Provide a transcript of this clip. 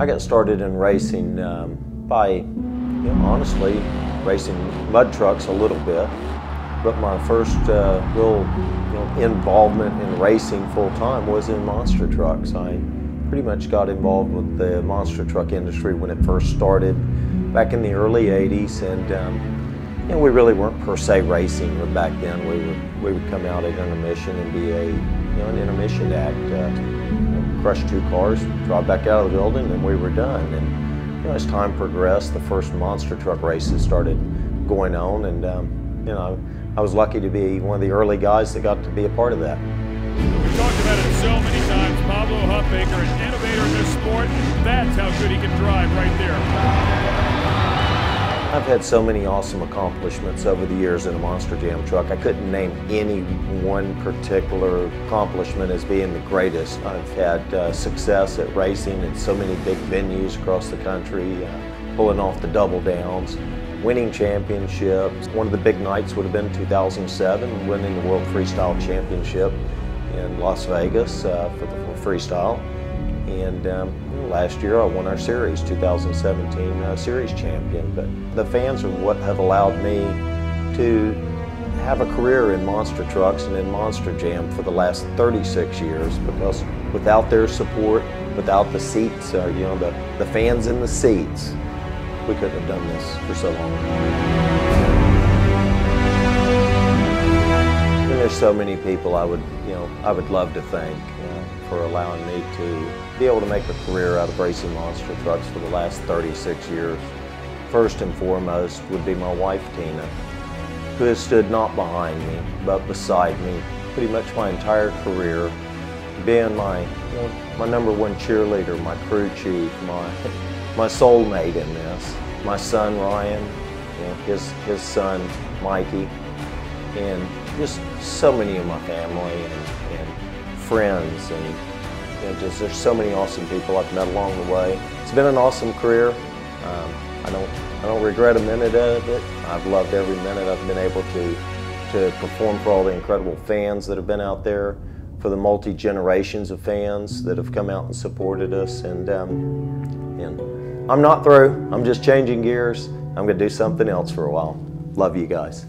I got started in racing by, honestly, racing mud trucks a little bit. But my first real involvement in racing full time was in monster trucks. I pretty much got involved with the monster truck industry when it first started back in the early 80s. And we really weren't per se racing, but back then we would come out at intermission and be an intermission act, crush two cars, drive back out of the building, and we were done. And as time progressed, the first monster truck races started going on, and I was lucky to be one of the early guys that got to be a part of that. We've talked about it so many times. Pablo Huffaker, an innovator in this sport. That's how good he can drive right there. I've had so many awesome accomplishments over the years in a Monster Jam truck. I couldn't name any one particular accomplishment as being the greatest. I've had success at racing in so many big venues across the country, pulling off the double downs, winning championships. One of the big nights would have been 2007, winning the World Freestyle Championship in Las Vegas for freestyle. And last year I won our series, 2017 series champion. But the fans are what have allowed me to have a career in monster trucks and in Monster Jam for the last 36 years, because without their support, without the seats, the fans in the seats, we couldn't have done this for so long. And there's so many people I would love to thank for allowing me to be able to make a career out of racing monster trucks for the last 36 years. First and foremost would be my wife, Tina, who has stood not behind me, but beside me pretty much my entire career, being my, my number one cheerleader, my crew chief, my soulmate in this, my son Ryan, his son Mikey, and just so many of my family and friends, and just there's so many awesome people I've met along the way. It's been an awesome career. I don't regret a minute of it. I've loved every minute I've been able to perform for all the incredible fans that have been out there, for the multi-generations of fans that have come out and supported us, and I'm not through. I'm just changing gears. I'm going to do something else for a while. Love you guys.